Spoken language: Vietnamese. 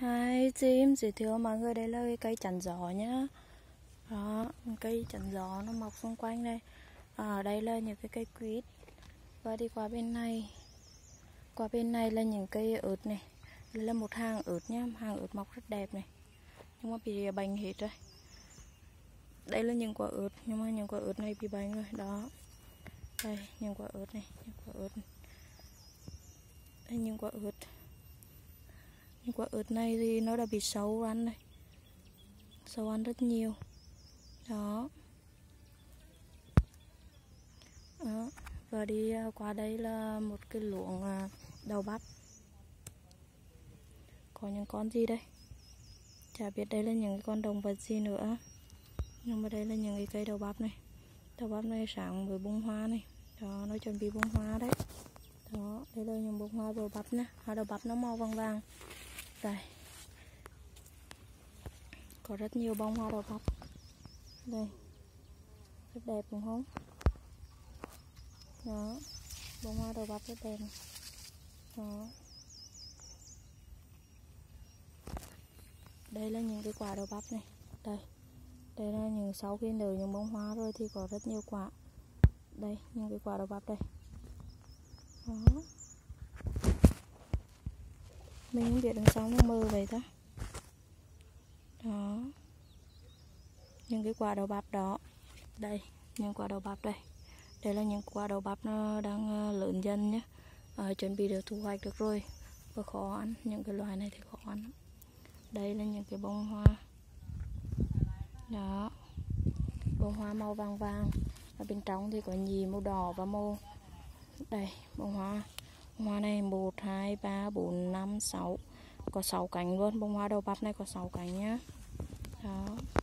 Hi, Jim giới thiệu mọi người đây là cây chắn gió nhá. Đó, cây chắn gió nó mọc xung quanh đây. Đây là những cái cây quýt. Và đi qua bên này. Qua bên này là những cây ớt này. Đây là một hàng ớt nhá, hàng ớt mọc rất đẹp này. Nhưng mà bị bành hết rồi. Đây là những quả ớt, nhưng mà những quả ớt này bị bành rồi. Đó. Đây, những quả ớt này, những quả ớt này. Đây, những quả ớt. Nhưng quả ớt này thì nó đã bị sâu ăn này. Sâu ăn rất nhiều. Đó. Đó. Và đi qua đây là một cái luống đậu bắp. Có những con gì đây? Chả biết đây là những cái con động vật gì nữa. Nhưng mà đây là những cái cây đậu bắp này. Đậu bắp này sáng với bông hoa này. Đó, nó chuẩn bị bông hoa đấy. Đó, đây là những bông hoa đậu bắp nè. Hoa đậu bắp nó màu vàng vàng. Đây. Có rất nhiều bông hoa đậu bắp. Đây. Rất đẹp đúng không? Đó. Bông hoa đậu bắp rất đẹp. Đó. Đây là những cái quả đậu bắp này. Đây. Đây là những sau khi nở những bông hoa rồi thì có rất nhiều quả. Đây, những cái quả đậu bắp đây. Đó. Mình không biết đằng sau nó mờ vậy ta. Đó. Những cái quả đậu bắp đó. Đây, những quả đậu bắp đây. Đây là những quả đậu bắp nó đang lớn dần nhé. Chuẩn bị được thu hoạch được rồi. Và khó ăn, những cái loài này thì khó ăn lắm. Đây là những cái bông hoa. Đó. Bông hoa màu vàng vàng. Ở bên trong thì có nhì màu đỏ và màu. Đây, bông hoa. Bông hoa này 1, 2, 3, 4, 5, 6. Có 6 cánh luôn. Bông hoa đậu bắp này có 6 cánh nhá. Đó.